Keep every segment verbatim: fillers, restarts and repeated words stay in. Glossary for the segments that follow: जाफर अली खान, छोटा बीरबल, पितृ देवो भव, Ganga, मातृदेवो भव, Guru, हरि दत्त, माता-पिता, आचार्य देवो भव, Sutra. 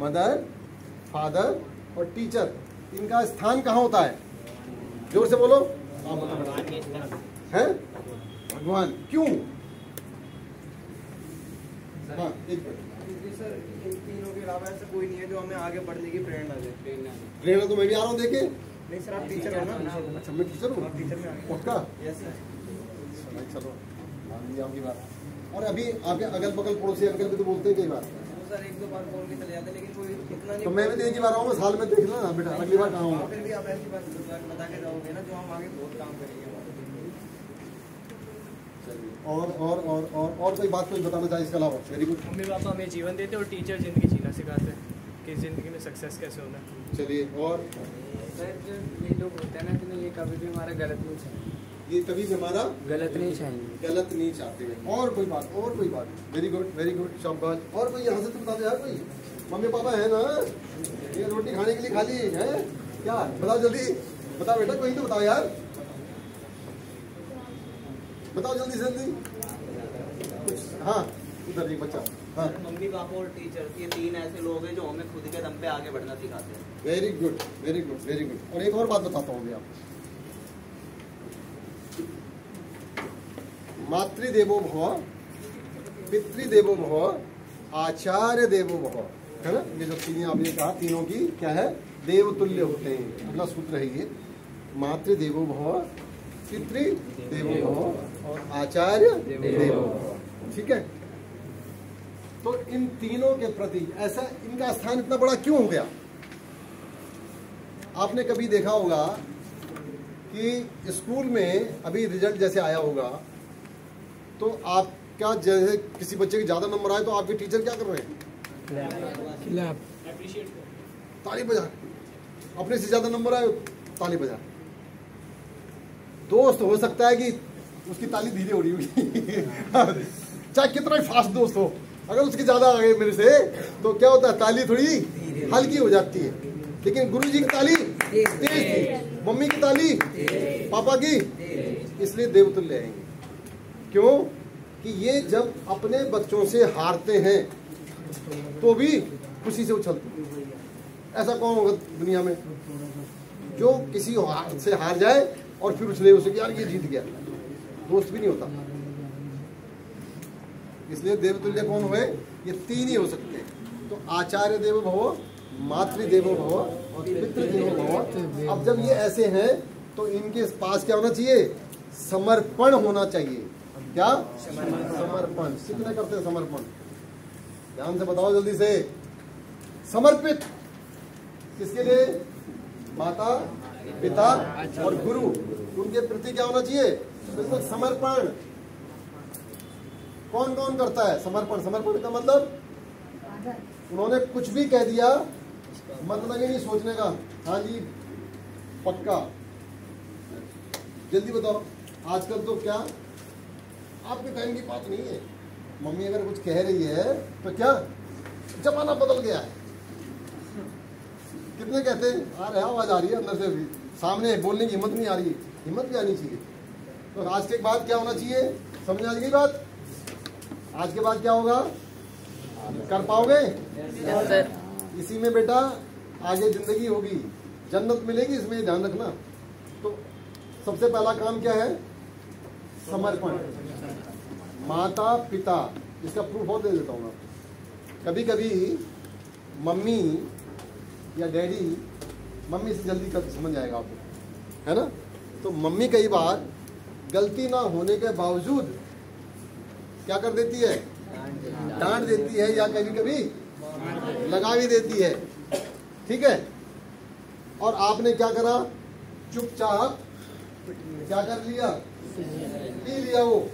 Mother, father और teacher, इनका स्थान कहाँ होता है? जोर से बोलो। हैं भगवान। क्यों? हाँ, एक सर, इन तीनों के अलावा ऐसा कोई नहीं है जो हमें आगे बढ़ने की प्रेरणा दे। प्रेरणा तो मैं भी आ रहा हूँ देखे। नहीं सर, आप टीचर हो ना? अच्छा, मैं टीचर हूँ। पक्का? Yes sir. चलो, मान लीजिए आपकी बात। और अभी आपके अगल बगल पड़ोसी अंकल भी तो बोलते हैं कई बार सर, एक दो बार बोल के चले जाते, लेकिन कोई इतना नहीं। तो मैं भी देख ही बार आऊँगा साल में, देख लेना बेटा, अगली बार कहाँ आऊँगा। फिर भी आप ऐसी बात बता के जाओगे ना, जो हम आगे बहुत काम करेंगे। और और और और और कोई बात कोई बताना चाहिए इसके अलावा? Very good. मम्मी पापा हमें जीवन देते और टीचर जिंदगी जीना सिखाते हैं कि जिंदगी में सक्सेस कैसे होना। चलिए। और सर, जो ये लोग होते हैं ना, तो ये कभी भी हमारा गलत नहीं चाहेंगे, ये कभी भी हमारा गलत नहीं चाहेंगे, गलत नहीं चाहते। और कोई बात? और कोई बात? वेरी गुड, वेरी गुड, शाबाश। और कोई यहाँ से तो बता दो यार, कोई मम्मी पापा है ना, ये रोटी खाने के लिए खाली है क्या? बताओ जल्दी, बताओ बेटा, कोई तो बताओ यार, बताओ जल्दी जल्दी कुछ। हाँ, उधर एक बच्चा। हाँ, मम्मी पापा और टीचर, ये तीन ऐसे लोग हैं जो हमें खुद के दम पे आगे बढ़ना सिखाते हैं। Very good, very good, very good. और एक और बात बताता हूँ मैं आपको, मातृ देवो भव, पितृ देवो भव, आचार्य देवो भव, है ना? ये जो तीन आपने कहा, तीनों की क्या है? देवतुल्य होते हैं। अगला सूत्र है ये, मातृ देवो भव, पितृ देवो भव और आचार्य देवो भव। ठीक है, तो इन तीनों के प्रति ऐसा इनका स्थान इतना बड़ा क्यों हो गया? आपने कभी देखा होगा कि स्कूल में अभी रिजल्ट जैसे आया होगा, तो आप क्या, जैसे किसी बच्चे के ज्यादा नंबर आए तो आपके टीचर क्या कर रहे हैं? ताली बजा। अपने से ज्यादा नंबर आए, ताली बजा। दोस्त हो सकता है कि उसकी ताली धीरे हो रही होगी चाहे कितना ही फास्ट दोस्त हो, अगर उसके ज्यादा आ गए मेरे से तो क्या होता है, ताली थोड़ी हल्की हो जाती है। लेकिन गुरुजी की ताली तेज थी, मम्मी की ताली, पापा की, इसलिए देवतुल्य आएंगे। क्यों कि ये जब अपने बच्चों से हारते हैं तो भी खुशी से उछलते। ऐसा कौन होगा दुनिया में जो किसी हार से हार जाए और फिर उसने उसे यार ये जीत गया, दोस्त भी नहीं होता। इसलिए देवतुल्य कौन हुए? ये तीन ही हो सकते हैं। तो आचार्य देवो भव, मातृ देवो भव और पितृ देवो भव। अब जब ये ऐसे हैं तो इनके पास क्या होना चाहिए? समर्पण होना चाहिए। क्या? समर्पण। कितने करते हैं समर्पण? ध्यान से बताओ जल्दी से। समर्पित किसके लिए? माता, पिता और गुरु, उनके प्रति क्या होना चाहिए? बिल्कुल समर्पण। कौन कौन करता है समर्पण? समर्पण का मतलब उन्होंने कुछ भी कह दिया, मतलब ये नहीं सोचने का, हाँ जी पक्का। जल्दी बताओ, आजकल तो क्या आपके टाइम की बात नहीं है, मम्मी अगर कुछ कह रही है तो क्या, जमाना बदल गया है। कितने कहते हैं आ रहा, आवाज आ रही है अंदर से भी, सामने बोलने की हिम्मत नहीं आ रही। हिम्मत भी आनी चाहिए। तो आज के बाद क्या होना चाहिए? समझ आ गई बात? आज के बाद क्या होगा? कर पाओगे? इसी में बेटा आगे जिंदगी होगी, जन्नत मिलेगी, इसमें ध्यान रखना। तो सबसे पहला काम क्या है? समर्पण। माता पिता, इसका प्रूफ और दे देता हूँ आपको। कभी कभी मम्मी या डैडी, मम्मी से जल्दी कर समझ आएगा आपको, है ना? तो मम्मी कई बार गलती ना होने के बावजूद क्या कर देती है? डांट देती है, या कभी कभी लगा भी देती है। ठीक है, और आपने क्या करा? चुपचाप क्या कर लिया? पी लिया। वो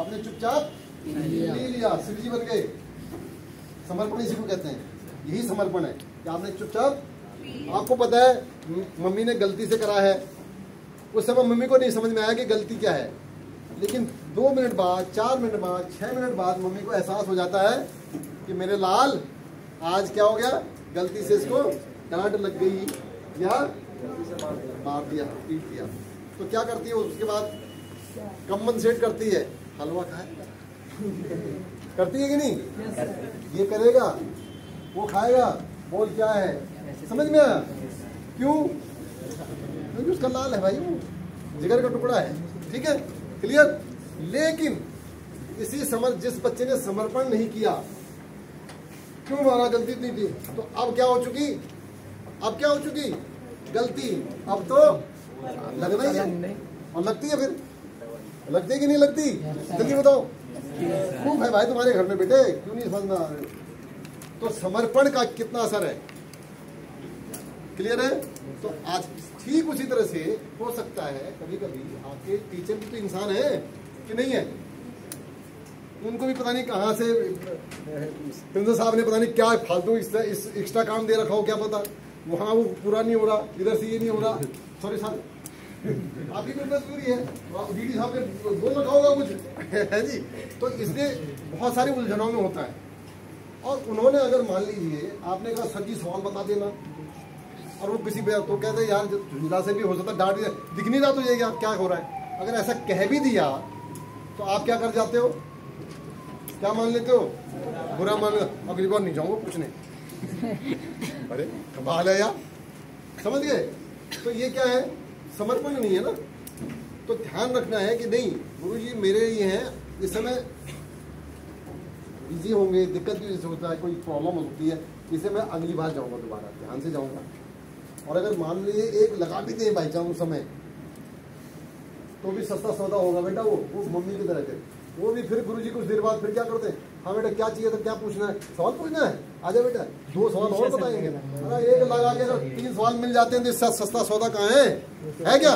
आपने चुपचाप पी लिया, शिवजी बन गए। समर्पण इसी को कहते हैं, यही समर्पण है। आपने चुपचाप, आपको पता है मम्मी ने गलती से करा है, उस समय मम्मी को नहीं समझ में आया कि गलती क्या है, लेकिन दो मिनट बाद, चार मिनट बाद, छह मिनट बाद मम्मी को एहसास हो जाता है कि मेरे लाल आज क्या हो गया, गलती से इसको डांट लग गई या मार दिया, पीट दिया। तो क्या करती है उसके बाद? कम्पनसेट करती है, हलवा खाएगा करती है कि नहीं? ये करेगा, वो खाएगा, बोल क्या है, समझ में आया? क्यों? क्योंकि उसका लाल है भाई, वो जिगर का टुकड़ा है। ठीक है, क्लियर। लेकिन इसी समर जिस बच्चे ने समर्पण नहीं किया, क्यों मारा, गलती नहीं थी, तो अब क्या हो चुकी, अब क्या हो चुकी गलती, अब तो लगना ही है। और लगती है, फिर लगती है कि नहीं लगती, जल्दी बताओ। खूब है भाई तुम्हारे घर में बेटे, क्यों नहीं समझना आ रहे। तो समर्पण का कितना असर है, क्लियर है। तो आज ठीक उसी तरह से हो सकता है कभी कभी आपके टीचर भी तो इंसान है कि नहीं है, उनको भी पता नहीं कहाँ से प्रिंसिपल साहब ने पता नहीं क्या फालतू इस एक्स्ट्रा काम दे रखा हो, क्या पता वहाँ वो पूरा नहीं हो रहा, इधर से ये नहीं हो रहा, सॉरी साहब आपकी कोई मजबूरी है, डीडी साहब ने बोल रखा होगा कुछ, है जी। तो इसलिए बहुत सारी उलझनों में होता है। और उन्होंने अगर मान लीजिए आपने कहा सर जी सवाल बता देना, और वो किसी पे तो कहते हैं यार जुदा से भी हो सकता, डांट दिख नहीं रहा तो ये क्या क्या हो रहा है। अगर ऐसा कह भी दिया तो आप क्या कर जाते हो, क्या मान लेते हो, बुरा मान लेते, अगली बार नहीं जाऊँगा पूछने। अरे कमाल है यार, समझ गए। तो ये क्या है, समर्पण नहीं है ना। तो ध्यान रखना है कि नहीं गुरु जी मेरे ये हैं, इस समय बिजी होंगे, दिक्कत भी होता है, कोई प्रॉब्लम होती है, इसे मैं अगली बार जाऊंगा, दोबारा ध्यान से जाऊंगा। और अगर मान लीजिए एक लगा भी दें भाई चाहूँ समय, तो भी सस्ता सौदा होगा बेटा, वो वो मम्मी की तरह थे, वो भी फिर गुरु जी कुछ देर बाद फिर क्या करते, हाँ बेटा क्या चाहिए था, क्या पूछना है, सवाल पूछना है, आजा बेटा दो सवाल और बताएंगे। अरे एक लगा के अगर तीन सवाल मिल जाते हैं तो इससे सस्ता सौदा कहाँ है, है क्या,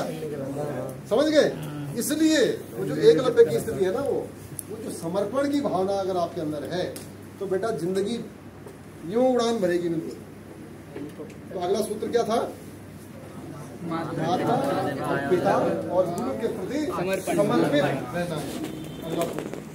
समझ गए। इसलिए वो जो एक लब्बे की स्थिति है ना, वो वो जो समर्पण की भावना अगर आपके अंदर है तो बेटा जिंदगी यूं उड़ान भरेगी बिल्कुल। तो अगला सूत्र क्या था, माता पिता और गुरु के प्रति समर्पित रहना।